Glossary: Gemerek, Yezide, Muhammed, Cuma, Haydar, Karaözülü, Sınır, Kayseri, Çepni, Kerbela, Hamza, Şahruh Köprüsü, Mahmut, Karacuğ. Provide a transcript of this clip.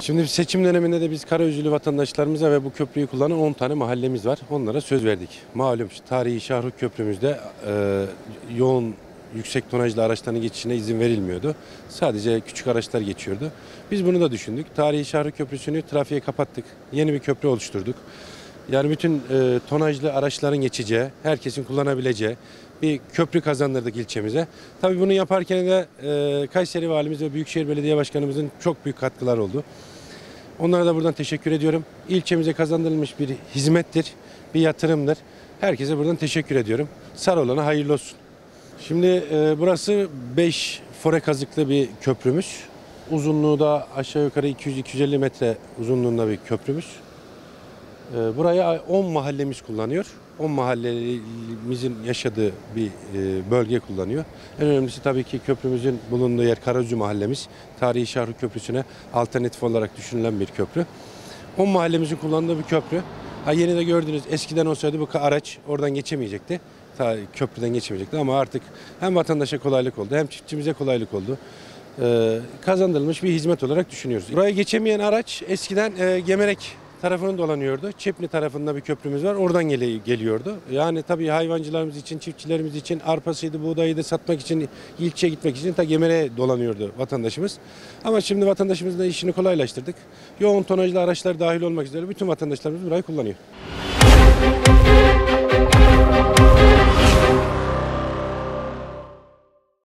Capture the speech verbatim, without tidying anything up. Şimdi seçim döneminde de biz Karaözülü vatandaşlarımıza ve bu köprüyü kullanan on tane mahallemiz var. Onlara söz verdik. Malum tarihi Şahruh Köprümüzde e, yoğun yüksek tonajlı araçların geçişine izin verilmiyordu. Sadece küçük araçlar geçiyordu. Biz bunu da düşündük. Tarihi Şahruh Köprüsü'nü trafiğe kapattık. Yeni bir köprü oluşturduk. Yani bütün e, tonajlı araçların geçeceği, herkesin kullanabileceği bir köprü kazandırdık ilçemize. Tabii bunu yaparken de e, Kayseri Valimiz ve Büyükşehir Belediye Başkanımızın çok büyük katkıları oldu. Onlara da buradan teşekkür ediyorum. İlçemize kazandırılmış bir hizmettir, bir yatırımdır. Herkese buradan teşekkür ediyorum. Sar olana hayırlı olsun. Şimdi e, burası beş fore kazıklı bir köprümüz. Uzunluğu da aşağı yukarı iki yüz iki yüz elli metre uzunluğunda bir köprümüz. E, buraya on mahallemiz kullanıyor. on mahallemizin yaşadığı bir e, bölge kullanıyor. En önemlisi tabii ki köprümüzün bulunduğu yer Karacuğ mahallemiz. Tarihi Şahruh Köprüsü'ne alternatif olarak düşünülen bir köprü. on mahallemizin kullandığı bir köprü. Ha, yeni de gördünüz, eskiden olsaydı bu araç oradan geçemeyecekti. Ta köprüden geçemeyecekti ama artık hem vatandaşa kolaylık oldu hem çiftçimize kolaylık oldu. Ee, kazandırılmış bir hizmet olarak düşünüyoruz. Buraya geçemeyen araç eskiden e, Gemerek tarafını dolanıyordu. Çepni tarafında bir köprümüz var. Oradan gel geliyordu. Yani tabii hayvancılarımız için, çiftçilerimiz için arpasıydı, buğdayıydı satmak için, ilçeye gitmek için ta Gemerek'e dolanıyordu vatandaşımız. Ama şimdi vatandaşımızın da işini kolaylaştırdık. Yoğun tonajlı araçlar dahil olmak üzere bütün vatandaşlarımız burayı kullanıyor.